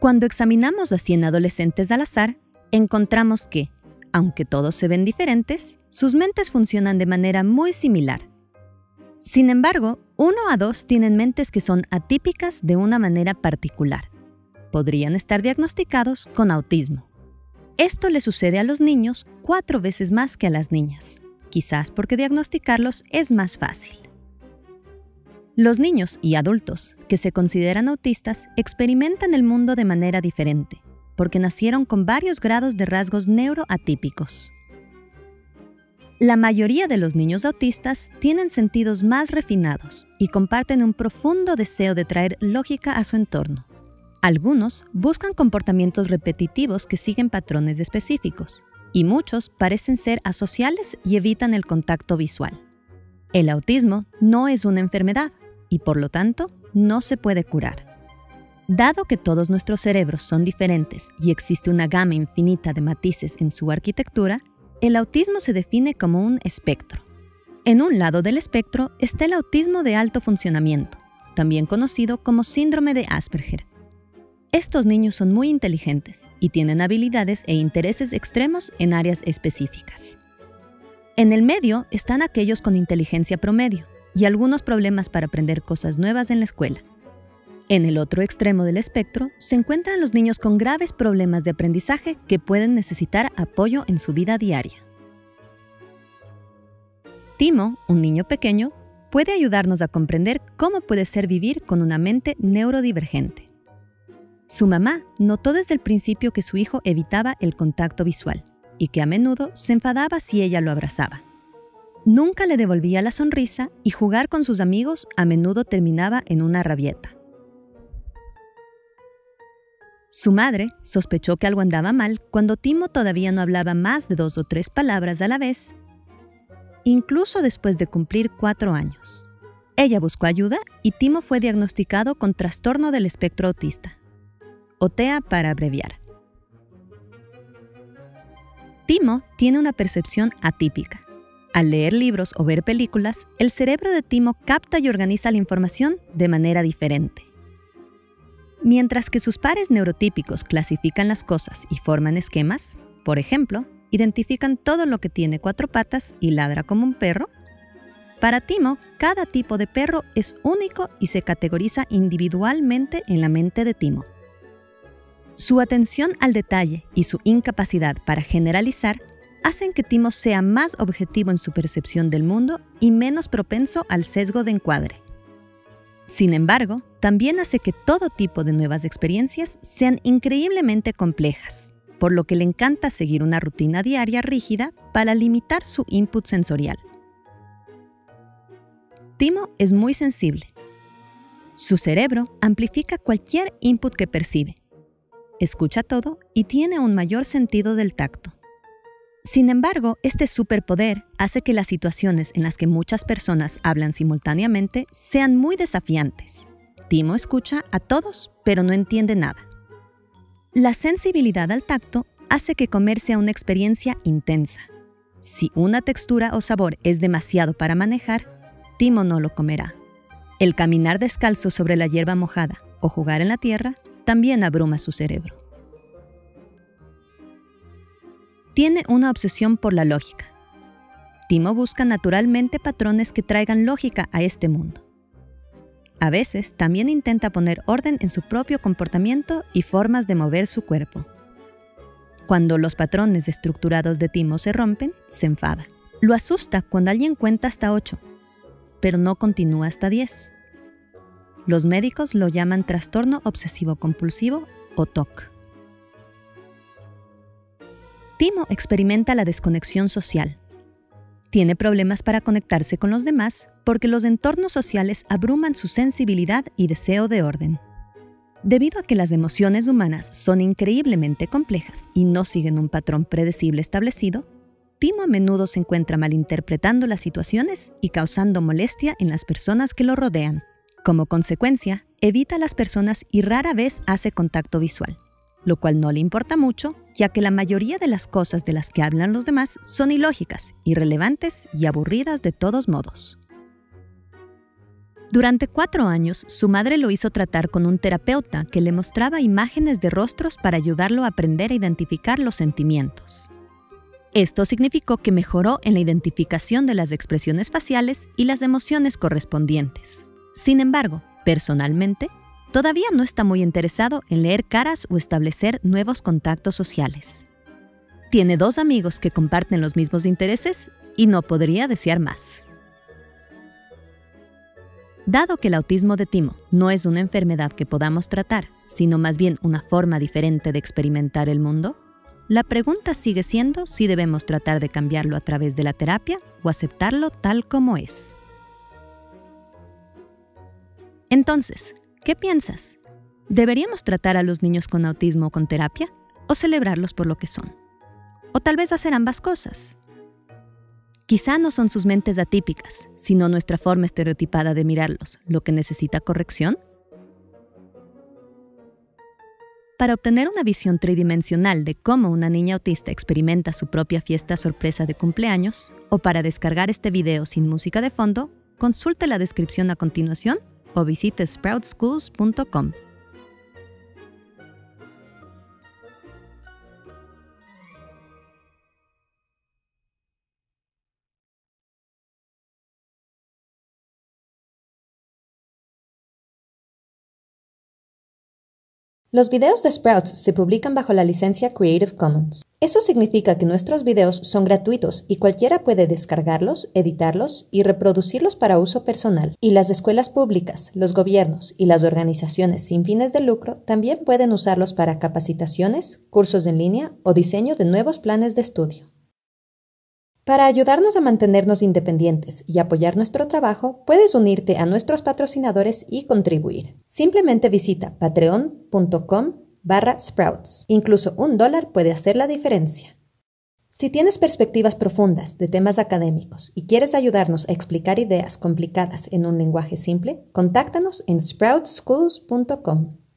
Cuando examinamos a 100 adolescentes al azar, encontramos que, aunque todos se ven diferentes, sus mentes funcionan de manera muy similar. Sin embargo, 1 a 2 tienen mentes que son atípicas de una manera particular. Podrían estar diagnosticados con autismo. Esto le sucede a los niños 4 veces más que a las niñas, quizás porque diagnosticarlos es más fácil. Los niños y adultos que se consideran autistas experimentan el mundo de manera diferente, porque nacieron con varios grados de rasgos neuroatípicos. La mayoría de los niños autistas tienen sentidos más refinados y comparten un profundo deseo de traer lógica a su entorno. Algunos buscan comportamientos repetitivos que siguen patrones específicos, y muchos parecen ser asociales y evitan el contacto visual. El autismo no es una enfermedad y, por lo tanto, no se puede curar. Dado que todos nuestros cerebros son diferentes y existe una gama infinita de matices en su arquitectura, el autismo se define como un espectro. En un lado del espectro está el autismo de alto funcionamiento, también conocido como síndrome de Asperger. Estos niños son muy inteligentes y tienen habilidades e intereses extremos en áreas específicas. En el medio están aquellos con inteligencia promedio y algunos problemas para aprender cosas nuevas en la escuela. En el otro extremo del espectro se encuentran los niños con graves problemas de aprendizaje que pueden necesitar apoyo en su vida diaria. Timo, un niño pequeño, puede ayudarnos a comprender cómo puede ser vivir con una mente neurodivergente. Su mamá notó desde el principio que su hijo evitaba el contacto visual y que a menudo se enfadaba si ella lo abrazaba. Nunca le devolvía la sonrisa y jugar con sus amigos a menudo terminaba en una rabieta. Su madre sospechó que algo andaba mal cuando Timo todavía no hablaba más de 2 o 3 palabras a la vez, incluso después de cumplir 4 años. Ella buscó ayuda y Timo fue diagnosticado con trastorno del espectro autista, o TEA para abreviar. Timo tiene una percepción atípica. Al leer libros o ver películas, el cerebro de Timo capta y organiza la información de manera diferente. Mientras que sus pares neurotípicos clasifican las cosas y forman esquemas, por ejemplo, identifican todo lo que tiene 4 patas y ladra como un perro, para Timo, cada tipo de perro es único y se categoriza individualmente en la mente de Timo. Su atención al detalle y su incapacidad para generalizar hacen que Timo sea más objetivo en su percepción del mundo y menos propenso al sesgo de encuadre. Sin embargo, también hace que todo tipo de nuevas experiencias sean increíblemente complejas, por lo que le encanta seguir una rutina diaria rígida para limitar su input sensorial. Timo es muy sensible. Su cerebro amplifica cualquier input que percibe, escucha todo y tiene un mayor sentido del tacto. Sin embargo, este superpoder hace que las situaciones en las que muchas personas hablan simultáneamente sean muy desafiantes. Timo escucha a todos, pero no entiende nada. La sensibilidad al tacto hace que comer sea una experiencia intensa. Si una textura o sabor es demasiado para manejar, Timo no lo comerá. El caminar descalzo sobre la hierba mojada o jugar en la tierra también abruma su cerebro. Tiene una obsesión por la lógica. Timo busca naturalmente patrones que traigan lógica a este mundo. A veces también intenta poner orden en su propio comportamiento y formas de mover su cuerpo. Cuando los patrones estructurados de Timo se rompen, se enfada. Lo asusta cuando alguien cuenta hasta 8, pero no continúa hasta 10. Los médicos lo llaman trastorno obsesivo-compulsivo o TOC. Timo experimenta la desconexión social. Tiene problemas para conectarse con los demás porque los entornos sociales abruman su sensibilidad y deseo de orden. Debido a que las emociones humanas son increíblemente complejas y no siguen un patrón predecible establecido, Timo a menudo se encuentra malinterpretando las situaciones y causando molestia en las personas que lo rodean. Como consecuencia, evita a las personas y rara vez hace contacto visual, lo cual no le importa mucho, ya que la mayoría de las cosas de las que hablan los demás son ilógicas, irrelevantes y aburridas de todos modos. Durante 4 años, su madre lo hizo tratar con un terapeuta que le mostraba imágenes de rostros para ayudarlo a aprender a identificar los sentimientos. Esto significó que mejoró en la identificación de las expresiones faciales y las emociones correspondientes. Sin embargo, personalmente, todavía no está muy interesado en leer caras o establecer nuevos contactos sociales. Tiene 2 amigos que comparten los mismos intereses y no podría desear más. Dado que el autismo de Timo no es una enfermedad que podamos tratar, sino más bien una forma diferente de experimentar el mundo, la pregunta sigue siendo si debemos tratar de cambiarlo a través de la terapia o aceptarlo tal como es. Entonces, ¿qué piensas? ¿Deberíamos tratar a los niños con autismo con terapia o celebrarlos por lo que son? ¿O tal vez hacer ambas cosas? Quizá no son sus mentes atípicas, sino nuestra forma estereotipada de mirarlos, lo que necesita corrección. Para obtener una visión tridimensional de cómo una niña autista experimenta su propia fiesta sorpresa de cumpleaños, o para descargar este video sin música de fondo, consulte la descripción a continuación o visite SproutSchools.com. Los videos de Sprouts se publican bajo la licencia Creative Commons. Eso significa que nuestros videos son gratuitos y cualquiera puede descargarlos, editarlos y reproducirlos para uso personal. Y las escuelas públicas, los gobiernos y las organizaciones sin fines de lucro también pueden usarlos para capacitaciones, cursos en línea o diseño de nuevos planes de estudio. Para ayudarnos a mantenernos independientes y apoyar nuestro trabajo, puedes unirte a nuestros patrocinadores y contribuir. Simplemente visita patreon.com/sprouts. Incluso $1 puede hacer la diferencia. Si tienes perspectivas profundas de temas académicos y quieres ayudarnos a explicar ideas complicadas en un lenguaje simple, contáctanos en SproutSchools.com.